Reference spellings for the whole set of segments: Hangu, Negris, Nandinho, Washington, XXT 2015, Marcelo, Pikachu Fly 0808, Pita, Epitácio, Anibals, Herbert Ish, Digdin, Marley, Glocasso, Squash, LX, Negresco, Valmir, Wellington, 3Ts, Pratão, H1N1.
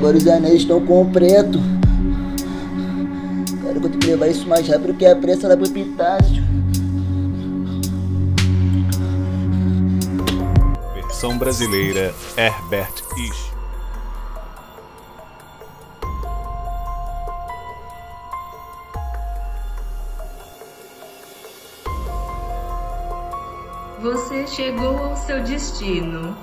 agora os anéis estão com o preto. Cara, eu vou ter que levar isso mais rápido que a pressa lá pro Epitácio. Versão brasileira, Herbert Ish. Você chegou ao seu destino.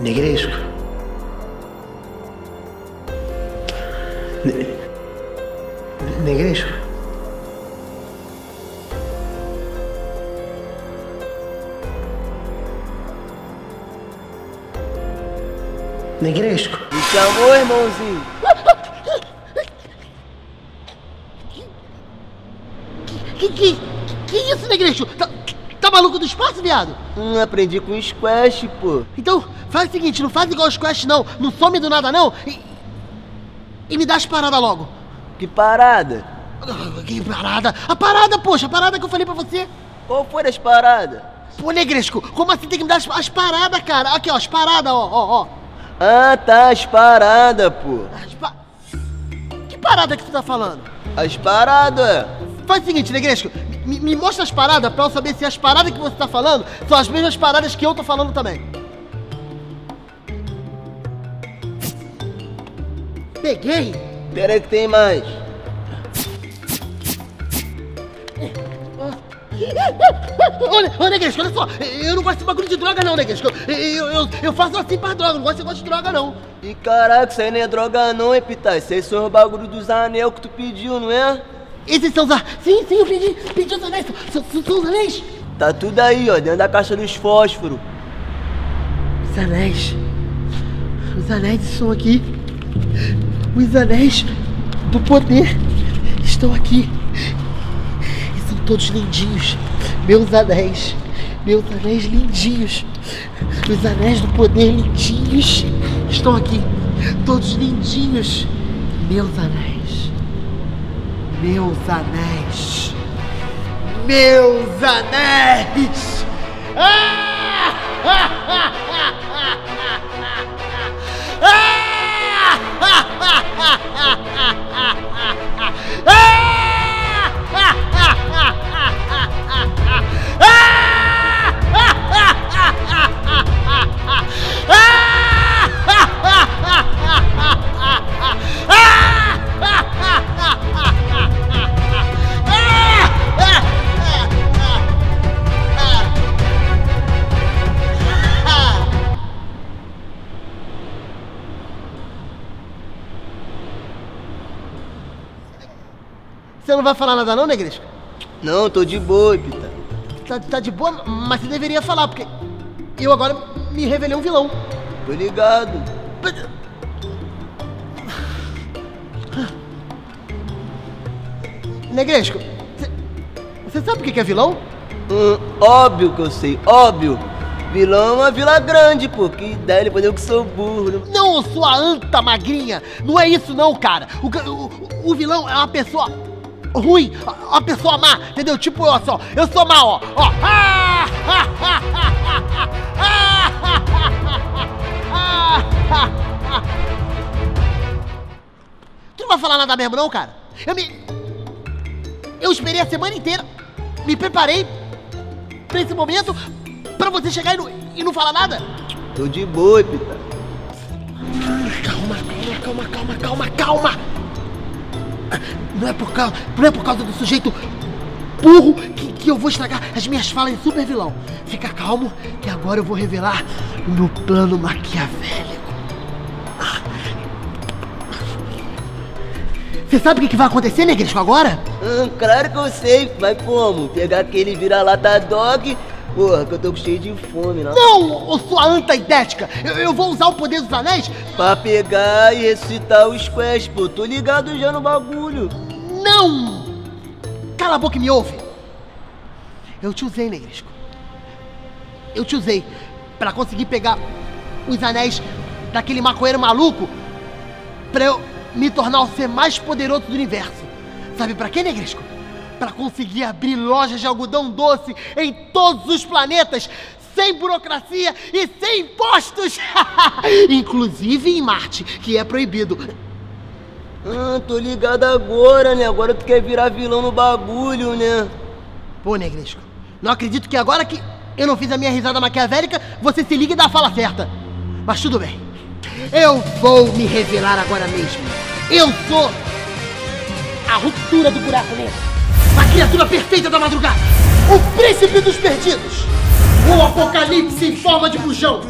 Negresco. Negresco. Negresco. Me chamou, irmãozinho. Que isso, Negresco? Tá maluco do espaço, viado? Aprendi com o Squash, pô. Então, faz o seguinte, não faz igual o Squash, não. Não some do nada, não. E me dá as paradas logo. Que parada? Que parada? A parada, poxa. A parada que eu falei pra você. Qual foi as paradas? Pô, Negresco, como assim tem que me dar as paradas, cara? Aqui, ó, as paradas, ó. Ah, tá, as paradas, pô. Que parada que você tá falando? As paradas. Faz o seguinte, Negresco, me mostra as paradas pra eu saber se as paradas que você tá falando são as mesmas paradas que eu tô falando também. Peguei. Pera aí que tem mais. Ô, Negresco, olha só, eu não gosto de bagulho de droga não, Negresco. Eu faço assim pra droga, não gosto de droga não. E caraca, isso aí não é droga não, hein, Pita? Isso aí são os bagulhos dos anéis que tu pediu, não é? Esses são os anéis? Sim, eu pedi os anéis, são os anéis. Tá tudo aí, ó, dentro da caixa dos fósforos. Os anéis estão aqui. Os anéis do poder estão aqui. Todos lindinhos, meus anéis lindinhos, os anéis do poder lindinhos, estão aqui, todos lindinhos, meus anéis, ah! Você não vai falar nada não, Negresco? Não, tô de boa, Pita. Tá de boa? Mas você deveria falar, porque eu agora me revelei um vilão. Tô ligado. Negresco, você sabe o que é vilão? Óbvio que eu sei, óbvio. Vilão é uma vila grande, pô. Que ideia, ele pode eu que sou burro. Não, sua anta magrinha. Não é isso não, cara. O vilão é uma pessoa ruim, uma pessoa má, entendeu? Tipo, ó, só, eu sou má, ó. Ó. Tu não vai falar nada mesmo não, cara? Eu esperei a semana inteira, me preparei pra esse momento, pra você chegar e não falar nada. Tô de boa, Pita. Calma. Não é por causa do sujeito burro que eu vou estragar as minhas falas de super vilão. Fica calmo que agora eu vou revelar o meu plano maquiavélico. Você sabe o que vai acontecer, Negresco, agora? Claro que eu sei, mas como? Pegar aquele vira-lata dog... Porra, que eu tô cheio de fome, não? Não, ô sua anta idética! Eu vou usar o poder dos anéis pra pegar e ressuscitar os quests, pô. Tô ligado já no bagulho. Não! Cala a boca e me ouve. Eu te usei, Negresco. Eu te usei pra conseguir pegar os anéis daquele maconheiro maluco pra eu me tornar o ser mais poderoso do universo. Sabe pra quê, Negresco? para conseguir abrir lojas de algodão doce em todos os planetas, sem burocracia e sem impostos, inclusive em Marte, que é proibido. Ah, tô ligado agora, né? Agora tu quer virar vilão no bagulho, né? Pô, Negresco, não acredito que agora que eu não fiz a minha risada maquiavélica, você se liga e dá a fala certa. Mas tudo bem, eu vou me revelar agora mesmo. Eu sou a ruptura do buraco negro, a criatura perfeita da madrugada, o príncipe dos perdidos, o apocalipse em forma de bujão.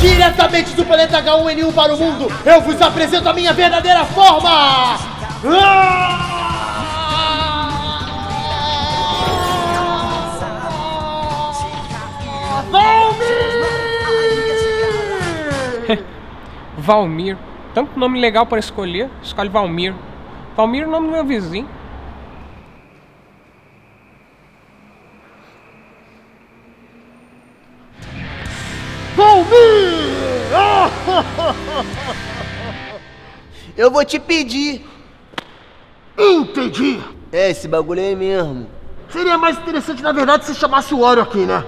Diretamente do planeta H1N1 para o mundo, eu vos apresento a minha verdadeira forma! Valmir! Valmir. Tanto nome legal para escolher, escolhe Valmir. Valmir é o nome do meu vizinho. Eu vou te pedir. Entendi. É, esse bagulho aí mesmo. Seria mais interessante, na verdade, se chamasse o Wario aqui, né?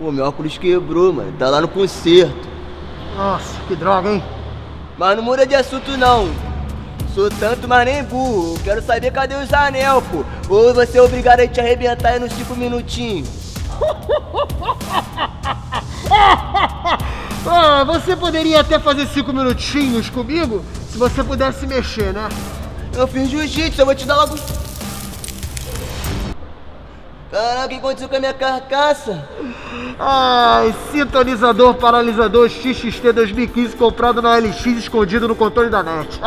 Pô, meu óculos quebrou, mano. Tá lá no concerto. Nossa, que droga, hein? Mas não muda de assunto, não. Sou tanto, mas nem burro. Eu quero saber cadê os anel, pô. Ou você é obrigado a te arrebentar aí nos 5 minutinhos. Ah, você poderia até fazer 5 minutinhos comigo se você pudesse mexer, né? Eu fiz jiu-jitsu, eu vou te dar logo. Caraca, o que aconteceu com a minha carcaça? Ai, sintonizador paralisador XXT 2015 comprado na LX escondido no controle da net.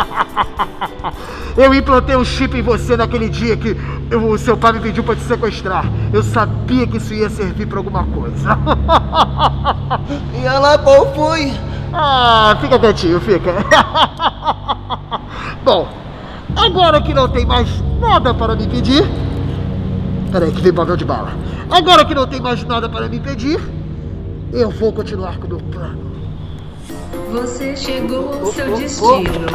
Eu implantei um chip em você naquele dia que o seu pai me pediu pra te sequestrar. Eu sabia que isso ia servir pra alguma coisa. E ela qual foi? Ah, fica quietinho, fica. Bom, agora que não tem mais nada para me pedir... Peraí, que vem papel de bala. Agora que não tem mais nada para me pedir, eu vou continuar com o meu plano. Você chegou ao seu destino.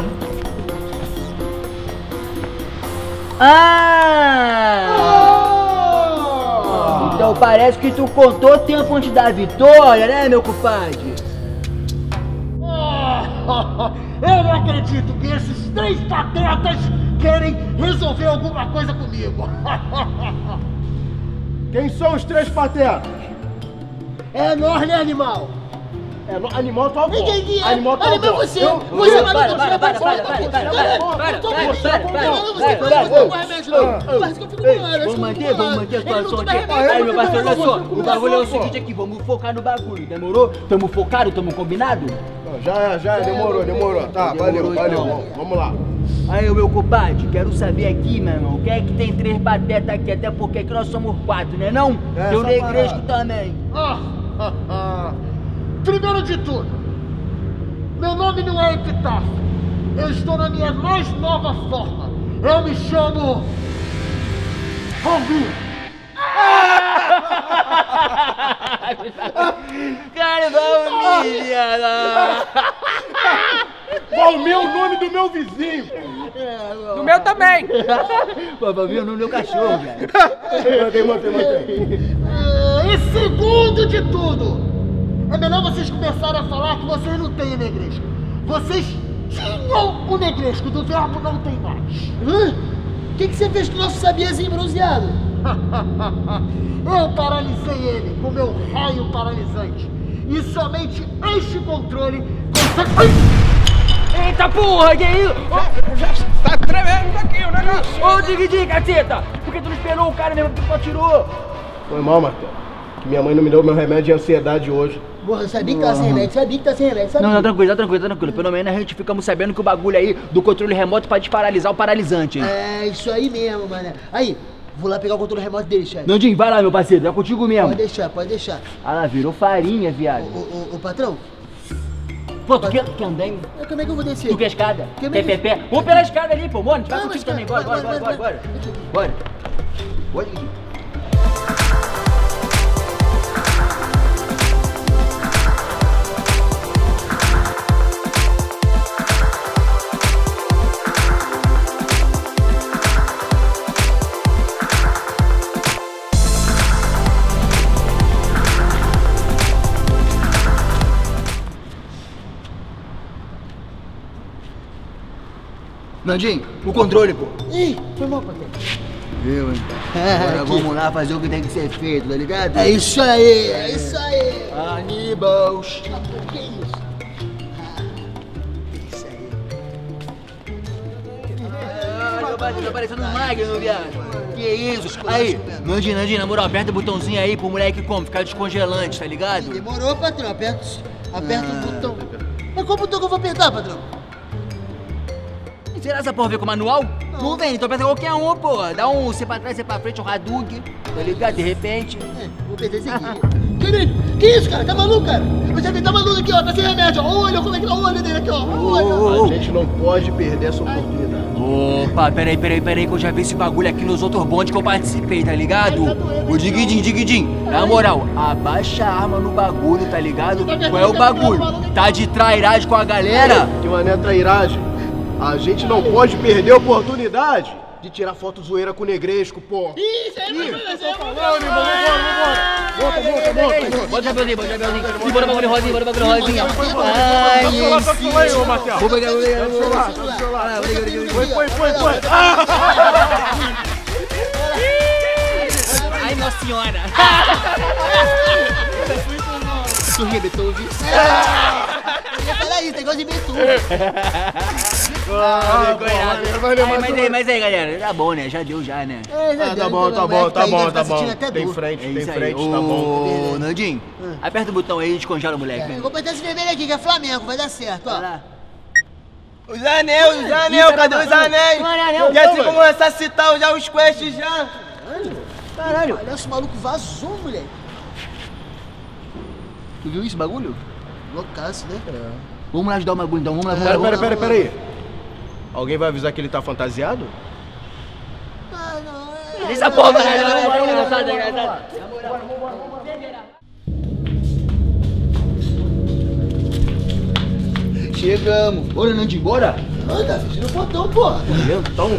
Ah! Então parece que tu contou o tempo antes da vitória, né, meu compadre? Eu não acredito que esses 3 patetas querem resolver alguma coisa comigo. Quem são os 3 patetas? É nós, né, animal? É, no, animal tá bom. Animal tá bom. Você não Vamos manter a situação aqui. Aí, meu parceiro, olha só. O bagulho é o seguinte aqui, vamos focar no bagulho, demorou? Tamo focado, tamo combinado? Já, demorou. Tá, valeu. Vamos lá. Aí, meu compadre, quero saber aqui, meu irmão, quem é que tem 3 patetas aqui? Até porque aqui nós somos 4, né não? Tem o Negresco também. Primeiro de tudo, meu nome não é Epitácio, eu estou na minha mais nova forma, eu me chamo... Hangu. Cara, Valmir! Valmir é o nome do meu vizinho! Do meu também! Valmir é o nome do meu cachorro, velho! Mantém! E segundo de tudo! É melhor vocês começarem a falar que vocês não têm Negresco. Vocês tinham o Negresco, do verbo não tem mais. Hã? O que você fez com o nosso sabiazinho bronzeado? Eu paralisei ele com meu raio paralisante. E somente este controle consegue... Eita porra, que é isso? Oh, tá tremendo aqui o negócio. Ô, Digdin, caceta! Por que tu não esperou o cara mesmo que tu atirou? Foi mal, Marcelo. Que minha mãe não me deu meu remédio de ansiedade hoje. Porra, eu sabia que tá sem remédio, sabia. Não, tá tranquilo. Pelo menos a gente ficamos sabendo que o bagulho aí do controle remoto pode paralisar o paralisante. É, isso aí mesmo, mano. Aí, vou lá pegar o controle remoto dele, chefe. Nandinho, vai lá, meu parceiro, é contigo mesmo. Pode deixar. Ah lá, virou farinha, viado. Ô, patrão. Pô, tu quer andengue? Como é que eu vou descer? Tu quer escada? Pé. Vamos pela escada ali, pô, mano. A gente vai contigo também, bora. Bora, Digdin. Nandinho, o controle, pô. Ih, foi mal, patrão. Viu, hein? Agora vamos lá fazer o que tem que ser feito, tá ligado? É isso aí, é isso aí. Anibals. O que é isso? É isso aí. Tá parecendo um magno, viado. Que isso? Aí, Nandinho, na moral, aperta o botãozinho aí pro moleque como? Ficar descongelante, tá ligado? Demorou, patrão. Aperta o botão. Mas qual botão que eu vou apertar, patrão? Será essa porra ver com o manual? Não, vem, então aperta qualquer um, pô. Dá um C pra trás, C pra frente, um Hadouken, tá ligado? De repente. É, vou perder esse aqui. Querido, que isso, cara? Tá maluco, cara? Você tá maluco aqui, ó. Tá sem remédio, ó. Olha, como é que tá o olho dele aqui, ó. A gente não pode perder essa oportunidade. Opa, peraí, que eu já vi esse bagulho aqui nos outros bondes que eu participei, tá ligado? O Digdin, na moral, abaixa a arma no bagulho, tá ligado? Qual é o bagulho? Tá de trairagem com a galera? Que mané trairagem? A gente não pode perder a oportunidade de tirar foto zoeira com o Negresco, pô. Isso aí, vambora. Bota o chapeuzinho, E bora o bagulho rosinha, Ai, ô Marcelo. Vou pegar o celular, Foi. Ai, nossa senhora. Sorria, Beethoven. Olha isso, tem gosto de Beethoven. Mas aí, galera, tá bom, né? Já deu, né? Tá bom. Tem frente, tá bom. Ô, Nandinho, aperta o botão aí e descongela o moleque. Eu vou botar esse vermelho aqui, que é Flamengo, vai dar certo, ó. Os anéis, cadê os anéis? E assim vamos começar a citar já os Squash já. Caralho. Olha, esse maluco vazou, moleque. Tu viu isso, bagulho? Glocasso, né, cara? Vamos lá ajudar o bagulho, então. Vamos lá. Pera aí. Alguém vai avisar que ele tá fantasiado? Ah, não. Essa porra, galera. Chegamos. Bora, Nandinho, bora? Anda, tira o botão, porra. Então,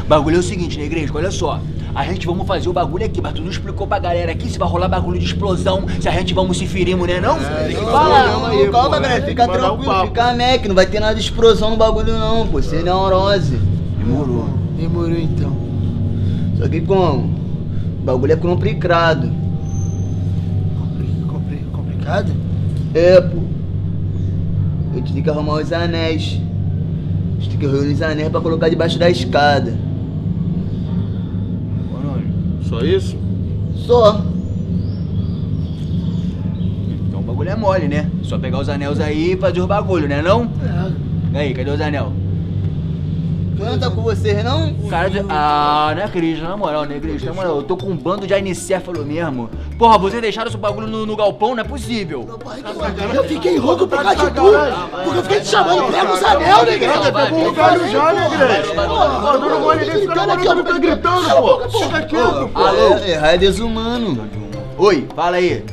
o bagulho é o seguinte, Negresco, olha só. A gente vamos fazer o bagulho aqui, mas tu não explicou pra galera aqui se vai rolar bagulho de explosão, se a gente vamos se ferir, né, não? É, não, calma, galera, fica tranquilo, fica mec, não vai ter nada de explosão no bagulho não, pô, você é neurose. Demorou então. Só que como? O bagulho é complicado. Complicado? É, pô. A gente tem que arrumar os anéis. A gente tem que reunir os anéis pra colocar debaixo da escada. Só isso? Só. Então o bagulho é mole, né? Só pegar os anéis aí e fazer os bagulho, né não? É. Aí, cadê os anéis? Eu tô com vocês, não? Cara, não é Cris, na moral, né, Cris? Na moral, eu tô com um bando de anicéfalo mesmo. Porra, vocês deixaram esse bagulho no galpão? Não é possível. Não, pai, eu fiquei rouco por causa de tu. Porque eu fiquei te chamando, pega os anéis, Negresco. Pegou o galho já, Negresco. Pô, não vou ninguém ficar na boca, tá gritando, pô. Chega aqui, pô. Alô, é desumano. Oi, fala aí.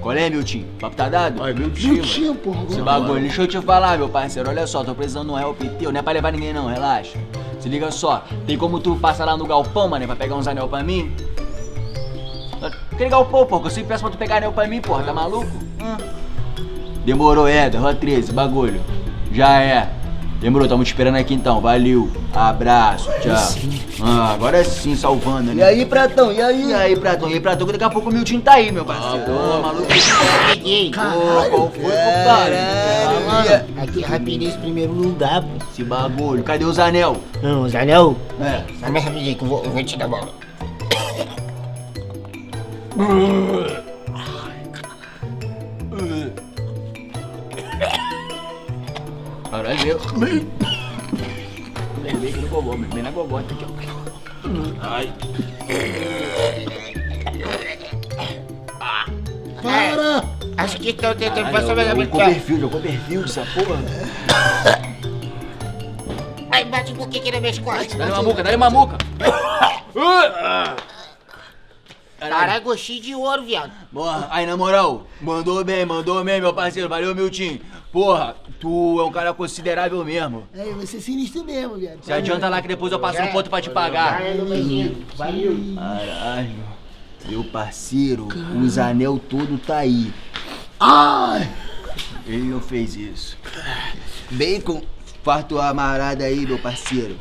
Qual é, meu tio? Papo tá dado? Ai, meu tio, porra. Esse bagulho, deixa eu te falar, meu parceiro. Olha só, tô precisando de um help teu. Não é pra levar ninguém, não. Relaxa. Se liga só. Tem como tu passar lá no galpão, mané, pra pegar uns anel pra mim? Aquele galpão, porra. Que eu sempre peço pra tu pegar anel pra mim, porra. Tá maluco? Demorou, Rua 13, bagulho. Já é. Demorou, tamo te esperando aqui então. Valeu. Abraço, tchau. Agora sim, salvando, né? E aí, Pratão? E aí, Pratão? Daqui a pouco o Miltinho tá aí, meu parceiro. Maluco. Caralho, qual foi, compadre? Aqui, rapidinho, em primeiro lugar, pô. Esse bagulho. Cadê os anel? Não, os anel? É. Só mais rapidinho que eu vou te dar bola. Caralho, meu. Bem que no gogó, bem na gogota aqui, ó. Ai. Para! Acho que estão tentando passar mais a brincadeira. Jogou perfil dessa porra. Ai, bate um pouquinho aqui na minha escosta. Dá-lhe uma muca. Caralho, gostinho de ouro, viado. Porra, aí na moral, mandou bem, meu parceiro. Valeu, Miltinho. Porra, tu é um cara considerável mesmo. É, você é sinistro mesmo, viado. Se adianta lá que depois eu passo um ponto pra te pagar. Valeu. Caralho, meu parceiro, os anel todo tá aí. Ai! Ele não fez isso. Bacon. Farta o amarada aí, meu parceiro.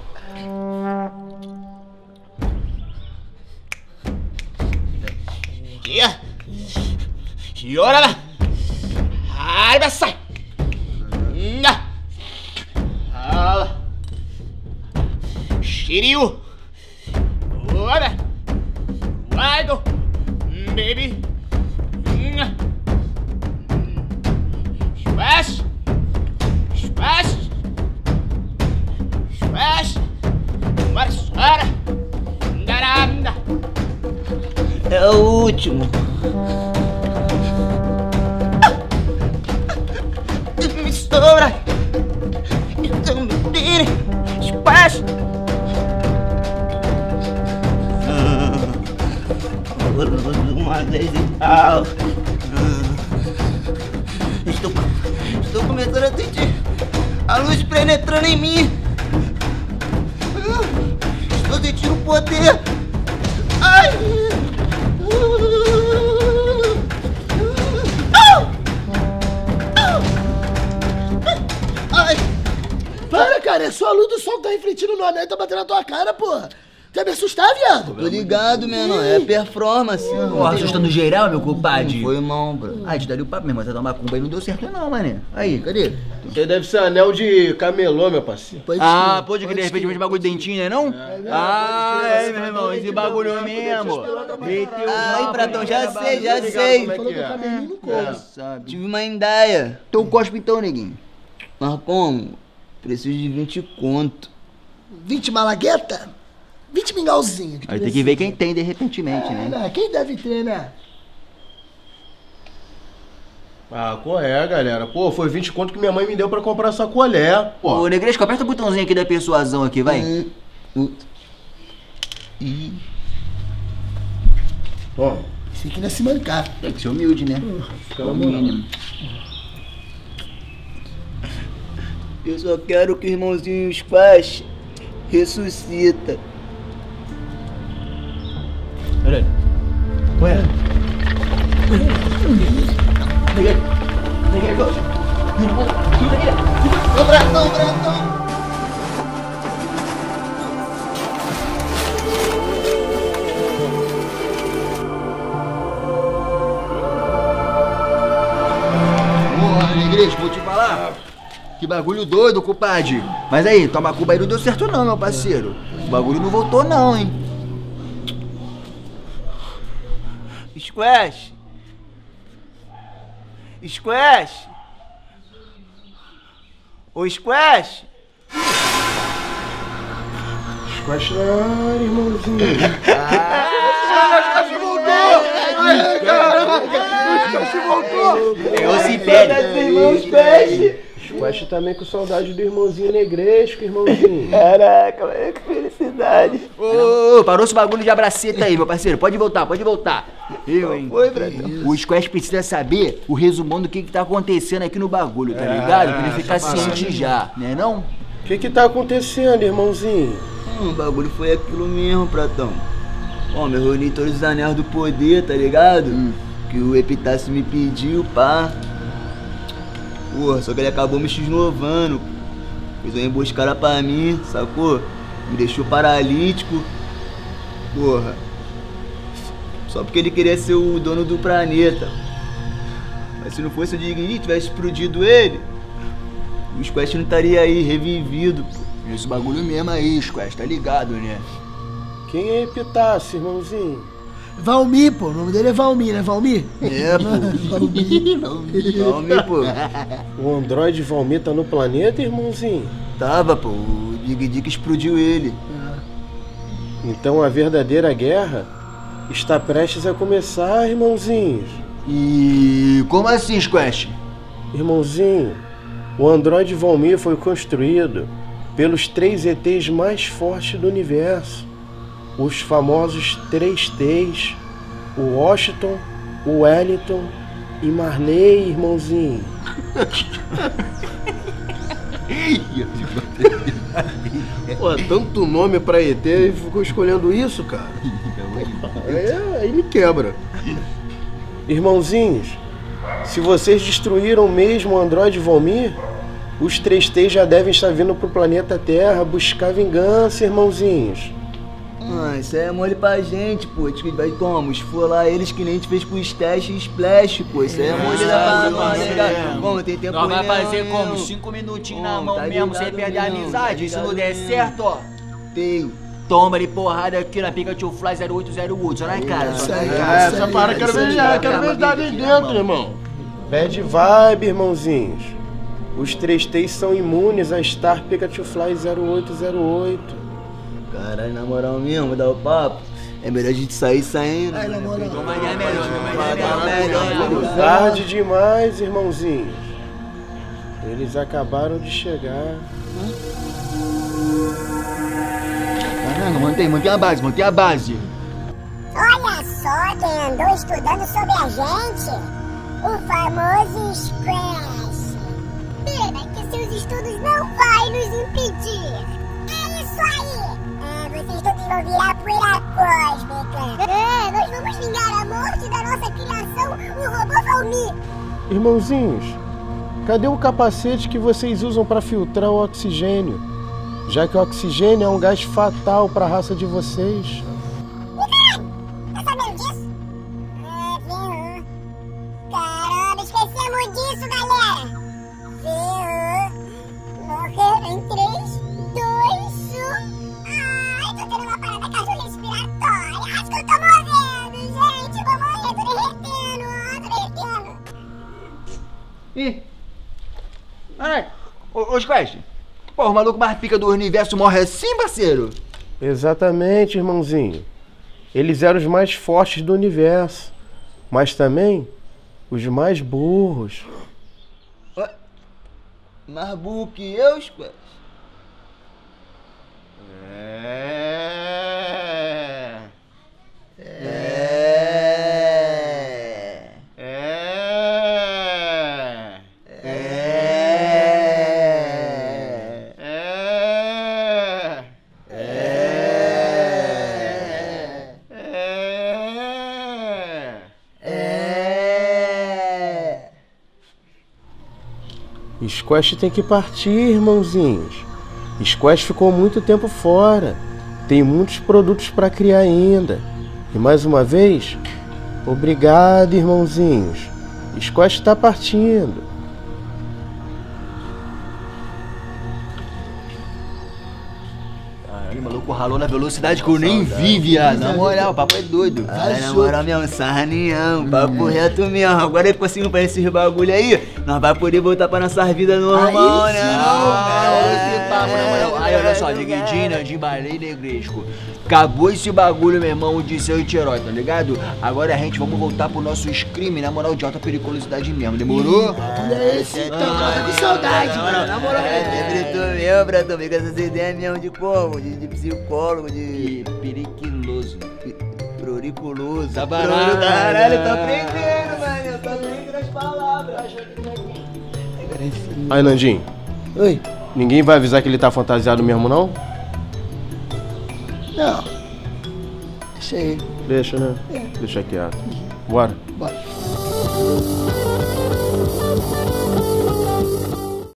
Yorala! Arba sai! Na! Ala! Shiryu! Ora! Wado! Baby! Squash! Squash! Squash! Marçara! Daranda! É o último! Mistura! Então me tire! Squash! Uma vez e tal! Estou começando a sentir a luz penetrando em mim. Estou sentindo o poder. Ai! Ai! Para, cara, é só a luz do sol que tá refletindo no anel e tá batendo na tua cara, porra. Quer me assustar, viado? Tô ligado, mano. É performance. Porra, assustando geral, meu compadre. Foi mal, bro. Ah, te daria o papo mesmo, mas a dar uma macumba aí não deu certo não, mané. Aí, cadê? Você deve ser anel de camelô, meu parceiro. Ah, pode crer, de repente de bagulho de dentinho, né não? Ah, é, meu irmão, esse bagulho mesmo. Aí, Pratão, já sei. Falou que o camelinho não come. Tive uma indaia. Então cospe então, neguinho. Mas como? Preciso de 20 conto. 20 malagueta? 20 mingauzinhos. Aí tem que ver quem tem de repentemente, né? Não, quem deve ter, né? Ah, correto, galera. Pô, foi 20 conto que minha mãe me deu pra comprar sacolé, pô. Ô, Negresco, aperta o botãozinho aqui da persuasão aqui, vai. Bom. Esse aqui não é se mancar. Tem que ser humilde, né? Fica o mínimo. Eu só quero que o irmãozinho Squash ressuscita. Olha aí. Ué. Peguei. O Pratão. Porra, Negris, vou te falar. Que bagulho doido, compadre. Mas aí, toma cuba aí não deu certo não, meu parceiro. O bagulho não voltou não, hein. Squash! Squash! Ô, Squash! Squash não, irmãozinho! Ah, o Squash voltou! Caraca! O Squash voltou! Eu se perde! Squash também com saudade do irmãozinho Negresco, irmãozinho. Caraca, mano, que felicidade. Ô, parou esse bagulho de abraceta aí, meu parceiro. Pode voltar. Eu, hein? Foi, Bradão. O Squash precisa saber o resumão do que tá acontecendo aqui no bagulho, tá ligado? Pra ele ficar ciente já, né não? O que tá acontecendo, irmãozinho? O bagulho foi aquilo mesmo, Pratão. Ó, me reuni todos os anéis do poder, tá ligado? Que o Epitácio me pediu, pá. Porra, só que ele acabou me xisnovando. Fez uma emboscada pra mim, sacou? Me deixou paralítico. Porra. Só porque ele queria ser o dono do planeta. Mas se não fosse o Digdin, tivesse explodido ele, o Squash não estaria aí, revivido. Esse bagulho mesmo aí, Squash, tá ligado, né? Quem é Epitácio, irmãozinho? Valmir, pô. O nome dele é Valmir, né? Valmir? É, pô. Valmir, pô. O androide Valmir tá no planeta, irmãozinho? Tava, pô. O Digdin que explodiu ele. Então a verdadeira guerra está prestes a começar, irmãozinhos. E como assim, Squash? Irmãozinho, o androide Valmir foi construído pelos 3Ts mais fortes do universo. Os famosos 3Ts, o Washington, o Wellington e Marley, irmãozinho. Pô, tanto nome pra ET e ficou escolhendo isso, cara. Aí me quebra. Irmãozinhos, se vocês destruíram mesmo o androide Valmir, Os 3Ts já devem estar vindo pro planeta Terra buscar vingança, irmãozinhos. Ah, isso é mole pra gente, pô. Vai como? Esfolar eles que nem a gente fez com os testes e splash, pô. Isso é mole da parada. Bom, tem tempo pra nós fazer como? 5 minutinhos na mão mesmo, sem perder a amizade. Isso não der certo, ó. Tenho. Toma de porrada aqui na Pikachu Fly 0808, só na cara. Essa parada eu quero ver ali dentro, irmão. Bad vibe, irmãozinhos. Os 3Ts são imunes a Star Pikachu Fly 0808. Caralho, na moral mesmo, dá o papo. É melhor a gente sair saindo. É melhor, melhor. Tarde demais, irmãozinhos. Eles acabaram de chegar. Caramba, mantém a base, mantém a base. Olha só quem andou estudando sobre a gente. O famoso Squash. Pena que seus estudos não vai nos impedir. É isso aí. Ah, vocês todos vão virar poeira cósmica. É, nós vamos vingar a morte da nossa criação, o robô Valmir. Irmãozinhos, cadê o capacete que vocês usam para filtrar o oxigênio? Já que o oxigênio é um gás fatal para a raça de vocês. Ih, caralho! Tá sabendo disso? Ah, ferrou. Caramba, esquecemos disso, galera! Ferrou. Morreram em 3, 2, 1... Ai, tô tendo uma parada cardiorrespiratória. Acho que eu tô morrendo, gente. Vou morrer, tô derretendo, ó, tô derretendo. Ih! Caralho! Ô, Squash! Pô, o maluco mais pica do universo morre assim, parceiro? Exatamente, irmãozinho. Eles eram os mais fortes do universo, mas também os mais burros. Oh, mais burro que eu, Squash? Squash tem que partir, irmãozinhos. Squash ficou muito tempo fora. Tem muitos produtos para criar ainda. E mais uma vez, obrigado, irmãozinhos. Squash está partindo. Ai, maluco ralou na velocidade que eu nem vi, viado. Na moral, o papo é doido. Ai, na moral, meu, sarraneão, papo reto mesmo. Agora que conseguimos fazer esses bagulho aí, nós vai poder voltar pra nossa vida normal, né? Aí, olha só, Digdin, Nandinho, Marley, Negresco. Acabou esse bagulho, meu irmão, de ser anti-herói, tá ligado? Agora a gente vamos voltar pro nosso crime, na moral, de alta periculosidade mesmo, demorou? É esse, tô com saudade, mano, na moral. É, tu mesmo, Pratão, vem com essas ideias mesmo de como? De psicólogo, de periquiloso. Proriculoso. Tá barato. Caralho, tá aprendendo, mano, eu tô aprendendo as palavras. Aí, Nandinho. Oi. Ninguém vai avisar que ele tá fantasiado mesmo, não? Não. Deixa aí. Deixa, né? É. Deixa quieto. Bora. Bora.